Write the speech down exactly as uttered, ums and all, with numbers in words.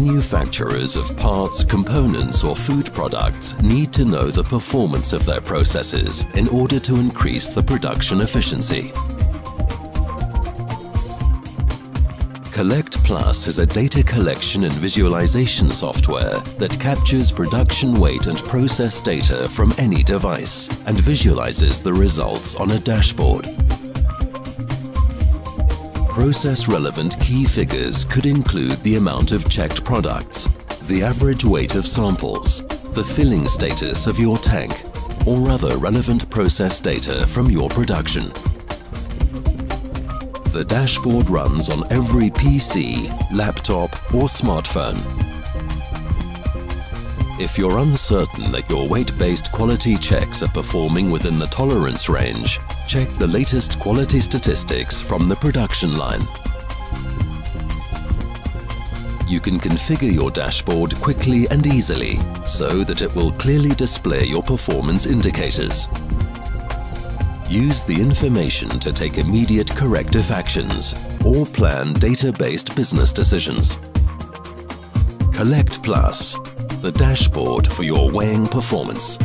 Manufacturers of parts, components or food products need to know the performance of their processes in order to increase the production efficiency. Collect+ is a data collection and visualization software that captures production weight and process data from any device and visualizes the results on a dashboard. Process-relevant key figures could include the amount of checked products, the average weight of samples, the filling status of your tank, or other relevant process data from your production. The dashboard runs on every P C, laptop or smartphone. If you're uncertain that your weight-based quality checks are performing within the tolerance range, check the latest quality statistics from the production line. You can configure your dashboard quickly and easily so that it will clearly display your performance indicators. Use the information to take immediate corrective actions or plan data-based business decisions. Collect+, the dashboard for your weighing performance.